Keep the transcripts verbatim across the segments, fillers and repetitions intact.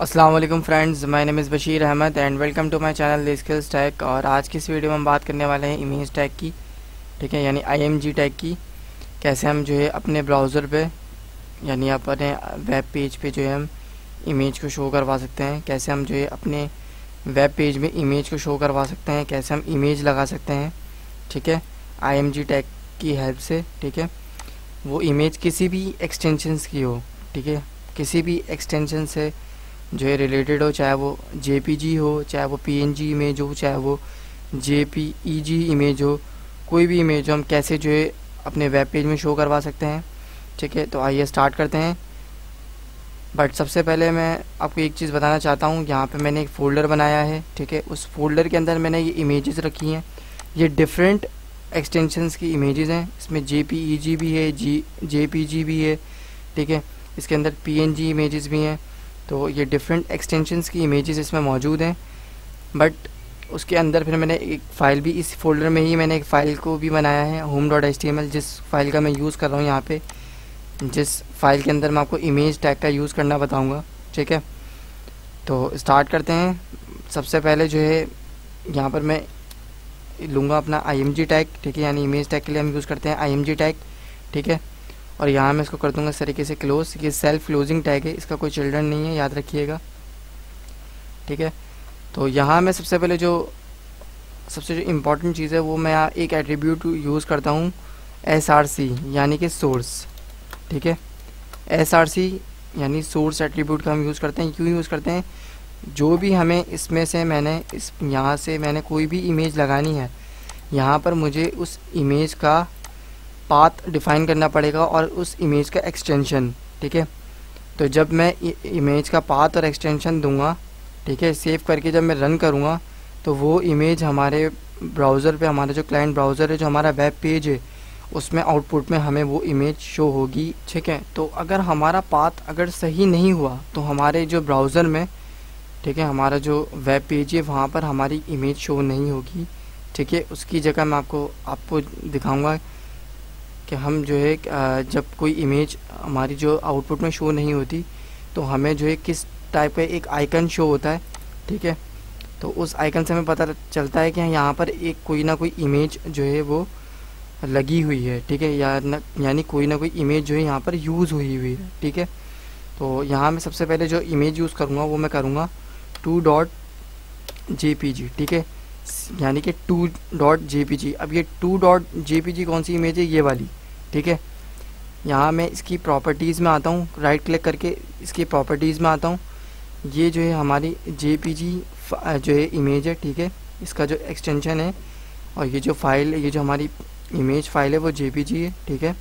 अस्सलाम वालेकुम friends, my name is Bashir Ahmad and welcome to my channel skills tech. और आज की इस वीडियो में हम बात करने वाले हैं इमेज टैग की, ठीक है, यानी आईएमजी टैग की। कैसे हम जो है अपने ब्राउज़र पे यानी अपने वेब पेज पे जो है हम इमेज को शो करवा सकते हैं, कैसे हम जो है अपने वेब पेज में इमेज को शो करवा सकते हैं, कैसे हम इमेज लगा सकते हैं, ठीक है, आईएमजी टैग की हेल्प से। ठीक है, वो इमेज किसी भी एक्सटेंशंस की हो, ठीक है, किसी भी एक्सटेंशन से जो है रिलेटेड हो, चाहे वो जेपीजी हो, चाहे वो पीएनजी इमेज हो, चाहे वो जेपीईजी इमेज हो, कोई भी इमेज हो, हम कैसे जो है अपने वेब पेज में शो करवा सकते हैं। ठीक है, तो आइए स्टार्ट करते हैं। बट सबसे पहले मैं आपको एक चीज़ बताना चाहता हूँ, यहाँ पे मैंने एक फ़ोल्डर बनाया है, ठीक है, उस फोल्डर के अंदर मैंने ये इमेजेस रखी हैं। ये डिफरेंट एक्सटेंशंस की इमेजेस हैं, इसमें जेपीईजी भी है, जी जेपीजी भी है, ठीक है, इसके अंदर पीएनजी इमेजेस भी हैं। तो ये डिफरेंट एक्सटेंशंस की इमेजेस इसमें मौजूद हैं। बट उसके अंदर फिर मैंने एक फ़ाइल भी, इस फोल्डर में ही मैंने एक फ़ाइल को भी बनाया है, home dot H T M L, जिस फ़ाइल का मैं यूज़ कर रहा हूँ यहाँ पे, जिस फ़ाइल के अंदर मैं आपको इमेज टैग का यूज़ करना बताऊँगा। ठीक है, तो स्टार्ट करते हैं। सबसे पहले जो है यहाँ पर मैं लूँगा अपना आई एम जी टैग, ठीक है, यानी इमेज टैग के लिए हम यूज़ करते हैं आई एम जी टैग, ठीक है, और यहाँ मैं इसको कर दूँगा इस तरीके से क्लोज। ये सेल्फ क्लोजिंग टैग है, इसका कोई चिल्ड्रन नहीं है, याद रखिएगा। ठीक है, तो यहाँ मैं सबसे पहले जो सबसे जो इम्पोर्टेंट चीज़ है वो मैं एक एट्रीब्यूट यूज़ करता हूँ, एस आर सी, यानी कि सोर्स। ठीक है, एस आर सी यानी सोर्स एट्रीब्यूट का हम यूज़ करते हैं। क्यों यूज़ करते हैं? जो भी हमें इसमें से मैंने इस यहाँ से मैंने कोई भी इमेज लगानी है, यहाँ पर मुझे उस इमेज का पाथ डिफ़ाइन करना पड़ेगा और उस इमेज का एक्सटेंशन। ठीक है, तो जब मैं इमेज का पाथ और एक्सटेंशन दूंगा, ठीक है, सेव करके जब मैं रन करूँगा, तो वो इमेज हमारे ब्राउज़र पे, हमारा जो क्लाइंट ब्राउज़र है, जो हमारा वेब पेज है, उसमें आउटपुट में हमें वो इमेज शो होगी। ठीक है, तो अगर हमारा पाथ अगर सही नहीं हुआ तो हमारे जो ब्राउज़र में, ठीक है, हमारा जो वेब पेज है, वहाँ पर हमारी इमेज शो नहीं होगी। ठीक है, उसकी जगह मैं आपको आपको दिखाऊँगा कि हम जो है जब कोई इमेज हमारी जो आउटपुट में शो नहीं होती तो हमें जो है किस टाइप का एक आइकन शो होता है। ठीक है, तो उस आइकन से हमें पता चलता है कि यहाँ पर एक कोई ना कोई इमेज जो है वो लगी हुई है। ठीक है, या न यानी कोई ना कोई इमेज जो है यहाँ पर यूज़ हुई हुई है। ठीक है, तो यहाँ मैं सबसे पहले जो इमेज यूज़ करूँगा वो मैं करूँगा two dot J P G, ठीक है, यानी कि two dot J P G. अब ये two dot J P G कौन सी इमेज है? ये वाली। ठीक है, यहाँ मैं इसकी प्रॉपर्टीज़ में आता हूँ, राइट क्लिक करके इसकी प्रॉपर्टीज़ में आता हूँ। ये जो है हमारी जेपीजी जो है इमेज है, ठीक है, इसका जो एक्सटेंशन है, और ये जो फाइल, ये जो हमारी इमेज फाइल है वो जेपीजी है। ठीक है,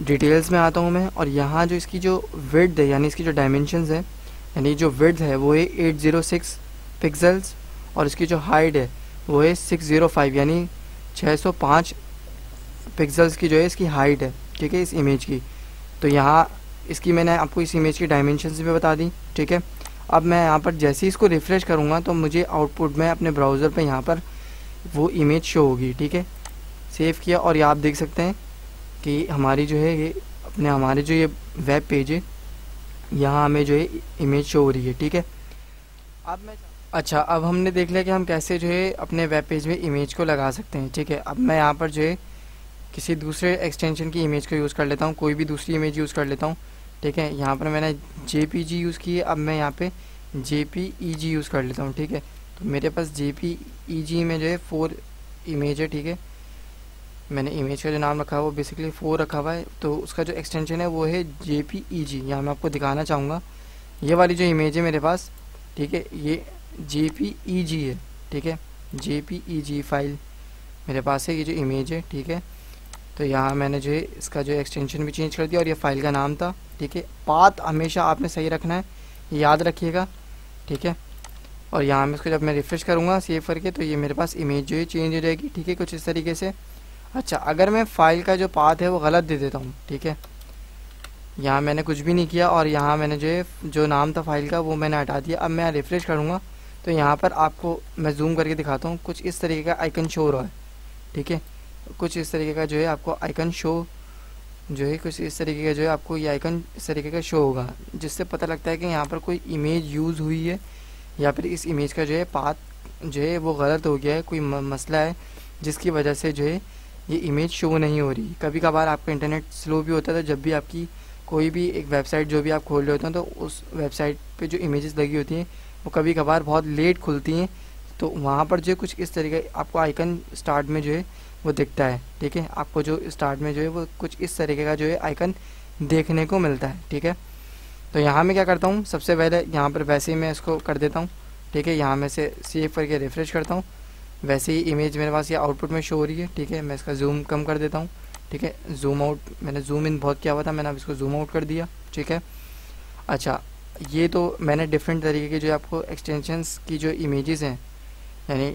डिटेल्स में आता हूँ मैं, और यहाँ जो इसकी जो विड्थ है, यानी इसकी जो डायमेंशंस है, यानी जो विड्थ है वो है एट ज़ीरो सिक्स पिक्सल्स, और इसकी जो हाइट है वो है सिक्स ज़ीरो फाइव, यानी छः सौ पाँच पिक्सल्स की जो है इसकी हाइट है। ठीक है, इस इमेज की। तो यहाँ इसकी मैंने आपको इस इमेज की डायमेंशंस भी बता दी। ठीक है, अब मैं यहाँ पर जैसे ही इसको रिफ़्रेश करूँगा तो मुझे आउटपुट में अपने ब्राउज़र पे यहाँ पर वो इमेज शो होगी। ठीक है, सेव किया, और ये आप देख सकते हैं कि हमारी जो है ये अपने हमारे जो ये वेब पेज है, यहाँ हमें जो है इमेज शो हो रही है। ठीक है, अब मैं अच्छा अब हमने देख लिया कि हम कैसे जो है अपने वेब पेज में इमेज को लगा सकते हैं। ठीक है, अब मैं यहाँ पर जो है किसी दूसरे एक्सटेंशन की इमेज को यूज़ कर लेता हूँ, कोई भी दूसरी इमेज यूज़ कर लेता हूँ। ठीक है, यहाँ पर मैंने जेपीजी यूज़ की है, अब मैं यहाँ पे जेपीईजी यूज़ कर लेता हूँ। ठीक है, तो मेरे पास जेपीईजी में जो है फोर इमेज है। ठीक है, मैंने इमेज का जो नाम रखा है वो बेसिकली फोर रखा हुआ है, तो उसका जो एक्सटेंशन है वो है जेपीईजी। यहाँ मैं आपको दिखाना चाहूँगा, ये वाली जो इमेज है मेरे पास, ठीक है, ये जेपीईजी है। ठीक है, जेपीईजी फाइल मेरे पास है, ये जो इमेज है। ठीक है, तो यहाँ मैंने जो है इसका जो एक्सटेंशन भी चेंज कर दिया, और ये फ़ाइल का नाम था। ठीक है, पाथ हमेशा आपने सही रखना है, याद रखिएगा। ठीक है, और यहाँ मैं इसको जब मैं रिफ़्रेश करूँगा सेव करके, तो ये मेरे पास इमेज जो है चेंज हो जाएगी। ठीक है, कुछ इस तरीके से। अच्छा, अगर मैं फ़ाइल का जो पाथ है वो गलत दे देता हूँ, ठीक है, यहाँ मैंने कुछ भी नहीं किया, और यहाँ मैंने जो है जो नाम था फ़ाइल का वो मैंने हटा दिया। अब मैं रिफ़्रेश करूँगा तो यहाँ पर आपको मैं जूम करके दिखाता हूँ, कुछ इस तरीके का आइकन शो हो रहा है। ठीक है, कुछ इस तरीके का जो है आपको आइकन शो जो है कुछ इस तरीके का जो है आपको ये आइकन इस तरीके का शो होगा, जिससे पता लगता है कि यहाँ पर कोई इमेज यूज़ हुई है या फिर इस इमेज का जो है पाथ जो है वो गलत हो गया है, कोई मसला है जिसकी वजह से जो है ये इमेज शो नहीं हो रही। कभी कभार आपका इंटरनेट स्लो भी होता है, तो जब भी आपकी कोई भी एक वेबसाइट जो भी आप खोल रहे होते हैं तो उस वेबसाइट पे जो इमेजेस लगी होती हैं वो कभी कभार बहुत लेट खुलती हैं, तो वहाँ पर जो कुछ इस तरीके आपको आइकन स्टार्ट में जो है वो दिखता है। ठीक है, आपको जो स्टार्ट में जो है वो कुछ इस तरीके का जो है आइकन देखने को मिलता है। ठीक है, तो यहाँ मैं क्या करता हूँ, सबसे पहले यहाँ पर वैसे ही मैं इसको कर देता हूँ। ठीक है, यहाँ मैं से सेव करके रिफ्रेश करता हूँ, वैसे ही इमेज मेरे पास ये आउटपुट में शो हो रही है। ठीक है, मैं इसका जूम कम कर देता हूँ। ठीक है, जूम आउट, मैंने जूम इन बहुत किया हुआ था, मैंने अब इसको जूम आउट कर दिया। ठीक है, अच्छा ये तो मैंने डिफरेंट तरीके के जो आपको एक्सटेंशंस की जो इमेजेस हैं, यानी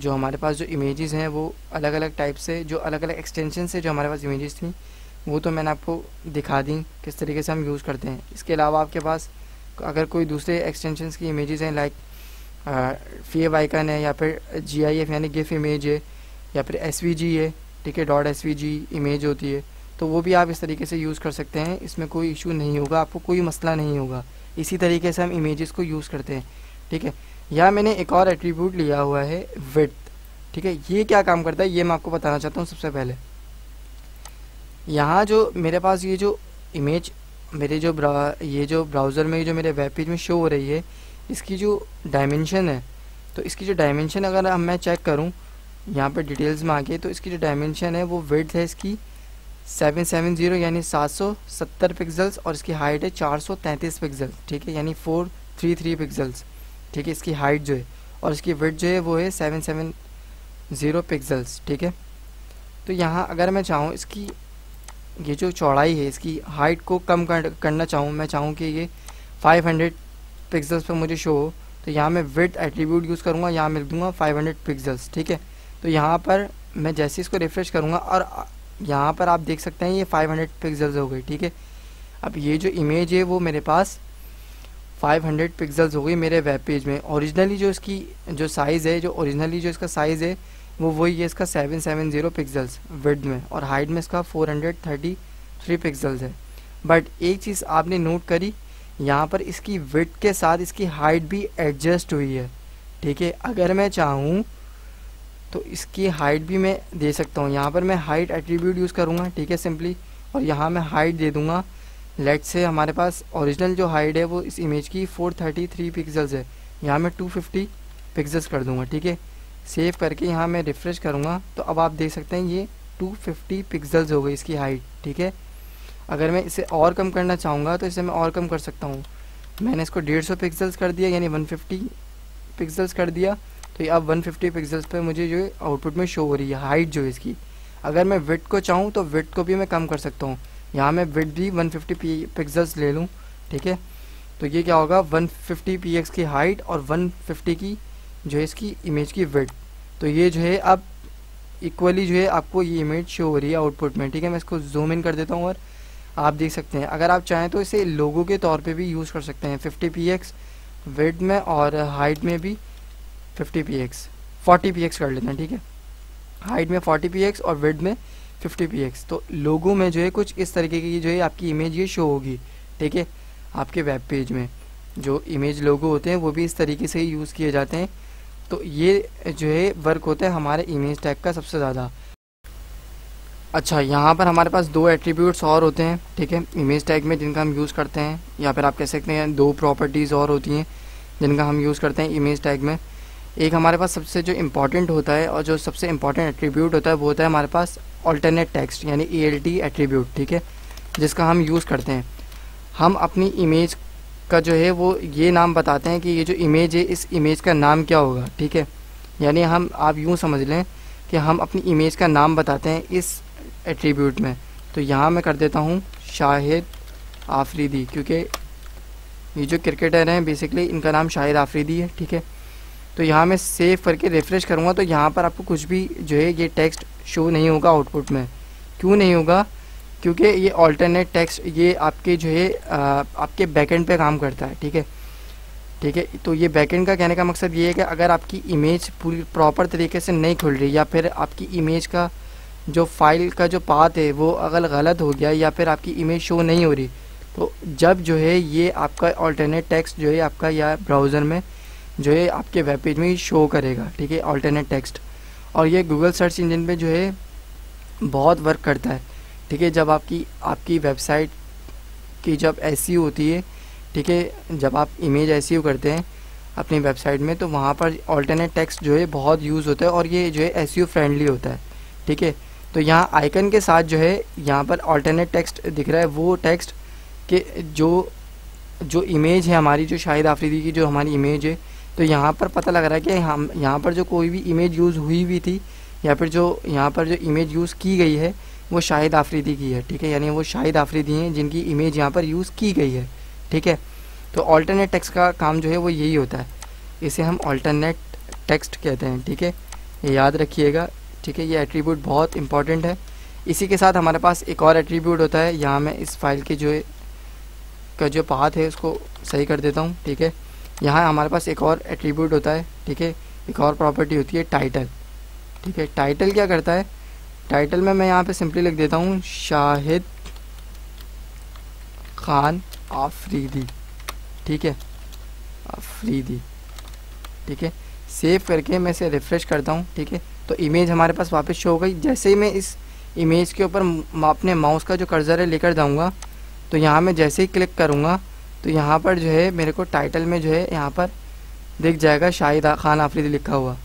जो हमारे पास जो इमेजेस हैं वो अलग अलग टाइप से, जो अलग अलग एक्सटेंशन से जो हमारे पास इमेजेस थी वो तो मैंने आपको दिखा दी किस तरीके से हम यूज़ करते हैं। इसके अलावा आपके पास अगर कोई दूसरे एक्सटेंशन की इमेजेस हैं, लाइक फेव आइकन है या फिर जी आई एफ यानी गिफ इमेज है या फिर एस वी जी है। ठीक है, dot S V G image होती है, तो वो भी आप इस तरीके से यूज़ कर सकते हैं, इसमें कोई इशू नहीं होगा, आपको कोई मसला नहीं होगा। इसी तरीके से हम इमेजेस को यूज़ करते हैं। ठीक है, या मैंने एक और एट्रीब्यूट लिया हुआ है विड्थ। ठीक है, ये क्या काम करता है ये मैं आपको बताना चाहता हूँ। सबसे पहले यहाँ जो मेरे पास ये जो इमेज मेरे जो ये जो ब्राउज़र में जो मेरे वेब पेज में शो हो रही है, इसकी जो डायमेंशन है, तो इसकी जो डायमेंशन अगर हम मैं चेक करूँ यहाँ पर डिटेल्स में आके, तो इसकी जो डायमेंशन है वो विड्थ है इसकी सेवन सेवन ज़ीरो यानी सात सौ सत्तर पिक्सल्स, और इसकी हाइट है चार सौ तैंतीस पिक्सल्स। ठीक है, यानी चार सौ तैंतीस पिक्सल्स। ठीक है, इसकी हाइट जो है, और इसकी विड्थ जो है वो है सात सौ सत्तर पिक्सल्स। ठीक है, तो यहाँ अगर मैं चाहूँ इसकी ये जो चौड़ाई है इसकी हाइट को कम कर, करना चाहूँ, मैं चाहूँ कि ये पाँच सौ पिक्सल्स पर मुझे शो हो, तो यहाँ मैं विड्थ एट्रीब्यूट यूज़ करूँगा, यहाँ मैं लिख दूँगा पाँच सौ पिक्सल्स। ठीक है, तो यहाँ पर मैं जैसे इसको रिफ्रेश करूँगा और यहाँ पर आप देख सकते हैं ये पाँच सौ पिक्सल्स हो गई। ठीक है, अब ये जो इमेज है वो मेरे पास पाँच सौ पिक्सल्स हो गई मेरे वेब पेज में। ओरिजिनली जो इसकी जो साइज़ है, जो ओरिजिनली जो इसका साइज़ है वो वही है, इसका सात सौ सत्तर पिक्सल्स विड्थ में, और हाइट में इसका चार सौ तैंतीस पिक्सल्स है। बट एक चीज़ आपने नोट करी, यहाँ पर इसकी विड्थ के साथ इसकी हाइट भी एडजस्ट हुई है। ठीक है, अगर मैं चाहूँ तो इसकी हाइट भी मैं दे सकता हूँ, यहाँ पर मैं हाइट एट्रीब्यूट यूज़ करूँगा। ठीक है, सिंपली, और यहाँ मैं हाइट दे दूँगा, लेट्स से हमारे पास ओरिजिनल जो हाइट है वो इस इमेज की चार सौ तैंतीस पिक्सल्स है, यहाँ मैं दो सौ पचास पिक्सल्स कर दूँगा। ठीक है, सेव करके यहाँ मैं रिफ़्रेश करूँगा, तो अब आप देख सकते हैं ये दो सौ पचास पिक्सल्स हो गई इसकी हाइट। ठीक है, अगर मैं इसे और कम करना चाहूँगा तो इसे मैं और कम कर सकता हूँ, मैंने इसको एक सौ पचास पिक्सल्स कर दिया, यानी एक सौ पचास पिक्सल्स कर दिया, तो ये अब एक सौ पचास पिक्सल्स पे मुझे जो है आउटपुट में शो हो रही है हाइट जो है इसकी। अगर मैं विड्थ को चाहूँ तो विड्थ को भी मैं कम कर सकता हूँ, यहाँ मैं विड्थ भी एक सौ पचास पिक्सल्स ले लूँ। ठीक है, तो ये क्या होगा, एक सौ पचास px की हाइट और एक सौ पचास की जो है इसकी इमेज की विड्थ, तो ये जो है अब इक्वली जो है आपको ये इमेज शो हो रही है आउटपुट में। ठीक है, मैं इसको जूम इन कर देता हूँ और आप देख सकते हैं। अगर आप चाहें तो इसे लोगो के तौर पे भी यूज़ कर सकते हैं, फिफ्टी पी एक्स विड्थ में और हाइट में भी fifty P X forty P X कर लेते हैं। ठीक है, हाइट में फोर्टी पी एक्स और विड्थ में फिफ्टी पी एक्स, तो लोगों में जो है कुछ इस तरीके की जो है आपकी इमेज ये शो होगी। ठीक है, आपके वेब पेज में जो इमेज लोगो होते हैं वो भी इस तरीके से ही यूज़ किए जाते हैं, तो ये जो है वर्क होता है हमारे इमेज टैग का सबसे ज़्यादा। अच्छा, यहाँ पर हमारे पास दो एट्रीब्यूट्स और होते हैं। ठीक है, इमेज टैग में जिनका हम यूज़ करते हैं, या फिर आप कह सकते हैं दो प्रॉपर्टीज़ और होती हैं जिनका हम यूज़ करते हैं इमेज टैग में। एक हमारे पास सबसे जो इम्पॉर्टेंट होता है और जो सबसे इम्पॉर्टेंट एट्रीब्यूट होता है वो होता है हमारे पास अल्टरनेट टेक्स्ट यानी ए एल टी एट्रीब्यूट। ठीक है, जिसका हम यूज़ करते हैं, हम अपनी इमेज का जो है वो ये नाम बताते हैं कि ये जो इमेज है इस इमेज का नाम क्या होगा। ठीक है, यानी हम आप यूँ समझ लें कि हम अपनी इमेज का नाम बताते हैं इस एट्रीब्यूट में। तो यहाँ मैं कर देता हूँ शाहिद आफरीदी, क्योंकि ये जो क्रिकेटर हैं बेसिकली इनका नाम शाहिद आफरीदी है। ठीक है, तो यहाँ मैं सेव करके रिफ़्रेश करूँगा, तो यहाँ पर आपको कुछ भी जो है ये टेक्स्ट शो नहीं होगा आउटपुट में। क्यों नहीं होगा, क्योंकि ये अल्टरनेट टेक्स्ट ये आपके जो है आपके बैकएंड पे काम करता है। ठीक है, ठीक है, तो ये बैकएंड का कहने का मकसद ये है कि अगर आपकी इमेज पूरी प्रॉपर तरीके से नहीं खुल रही, या फिर आपकी इमेज का जो फाइल का जो पाथ है वो अगर गलत हो गया या फिर आपकी इमेज शो नहीं हो रही, तो जब जो है ये आपका ऑल्टरनेट टेक्स्ट जो है आपका या ब्राउज़र में जो है आपके वेब पेज में शो करेगा, ठीक है, ऑल्टरनेट टेक्स्ट। और ये गूगल सर्च इंजन पे जो है बहुत वर्क करता है, ठीक है। जब आपकी आपकी वेबसाइट की जब एसईओ होती है, ठीक है, जब आप इमेज एसईओ करते हैं अपनी वेबसाइट में, तो वहाँ पर ऑल्टरनेट टेक्स्ट जो है बहुत यूज़ होता है और ये जो है एसईओ फ्रेंडली होता है, ठीक है। तो यहाँ आइकन के साथ जो है यहाँ पर ऑल्टरनेट टेक्स्ट दिख रहा है, वो टेक्स्ट के जो जो इमेज है हमारी, जो शाहिद आफरीदी की जो हमारी इमेज है, तो यहाँ पर पता लग रहा है कि हम यहाँ पर जो कोई भी इमेज यूज़ हुई हुई थी या फिर जो यहाँ पर जो इमेज यूज़ की गई है वो शाहिद आफरीदी की है, ठीक है, यानी वो शाहिद आफरीदी हैं जिनकी इमेज यहाँ पर यूज़ की गई है, ठीक है। तो ऑल्टरनेट टेक्स्ट का काम जो है वो यही होता है, इसे हम ऑल्टरनेट टेक्स्ट कहते हैं, ठीक है, ये याद रखिएगा, ठीक है। ये एट्रीब्यूट बहुत इंपॉर्टेंट है। इसी के साथ हमारे पास एक और एट्रीब्यूट होता है। यहाँ मैं इस फाइल के जो का जो पाथ है उसको सही कर देता हूँ, ठीक है। यहाँ हमारे पास एक और एट्रीब्यूट होता है, ठीक है, एक और प्रॉपर्टी होती है टाइटल, ठीक है। टाइटल क्या करता है, टाइटल में मैं यहाँ पे सिंपली लिख देता हूँ शाहिद खान आफरीदी, ठीक है, आफरीदी, ठीक है। सेव करके मैं इसे रिफ़्रेश करता हूँ, ठीक है। तो इमेज हमारे पास वापस शो हो गई। जैसे ही मैं इस इमेज के ऊपर अपने माउस का जो कर्सर है लेकर जाऊँगा, तो यहाँ मैं जैसे ही क्लिक करूँगा तो यहाँ पर जो है मेरे को टाइटल में जो है यहाँ पर दिख जाएगा शाहिद खान आफरीदी लिखा हुआ।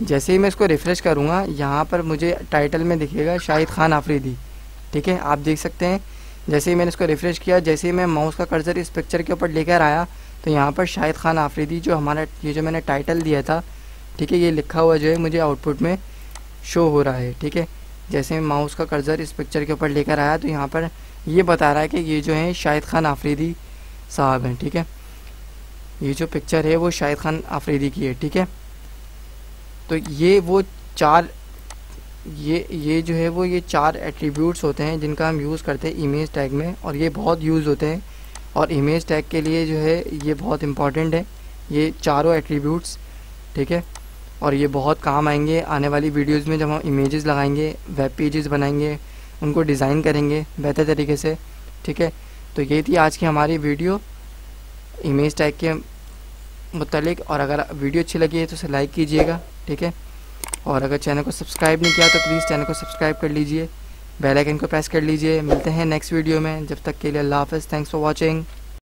जैसे ही मैं इसको रिफ़्रेश करूँगा, यहाँ पर मुझे टाइटल में दिखेगा शाहिद खान आफरीदी, ठीक है, आप देख सकते हैं। जैसे ही मैंने इसको रिफ़्रेश किया, जैसे ही मैं माउस का कर्सर इस पिक्चर के ऊपर लेकर आया, तो यहाँ पर शाहिद खान आफरीदी जो हमारा ये जो मैंने टाइटल दिया था, ठीक है, ये लिखा हुआ जो है मुझे आउटपुट में शो हो रहा है, ठीक है। जैसे मैं माउस का कर्सर इस पिक्चर के ऊपर लेकर आया, तो यहाँ पर ये बता रहा है कि ये जो है शाहिद खान आफरीदी साहब हैं, ठीक है, ये जो पिक्चर है वो शाहिद खान आफरीदी की है, ठीक है। तो ये वो चार ये ये जो है वो ये चार एट्रीब्यूट्स होते हैं जिनका हम यूज़ करते हैं इमेज टैग में, और ये बहुत यूज़ होते हैं और इमेज टैग के लिए जो है ये बहुत इंपॉर्टेंट है, ये चारों एट्रीब्यूट्स, ठीक है। और ये बहुत काम आएंगे आने वाली वीडियोस में, जब हम इमेजेस लगाएंगे, वेब पेजेस बनाएंगे, उनको डिज़ाइन करेंगे बेहतर तरीके से, ठीक है। तो ये थी आज की हमारी वीडियो इमेज टैग के मुतालिक, और अगर वीडियो अच्छी लगी है तो उसे लाइक कीजिएगा, ठीक है। और अगर चैनल को सब्सक्राइब नहीं किया तो प्लीज़ चैनल को सब्सक्राइब कर लीजिए, बेल आइकन को प्रेस कर लीजिए। मिलते हैं नेक्स्ट वीडियो में, जब तक के लिए अल्लाह हाफ़िज़, थैंक्स फॉर वॉचिंग।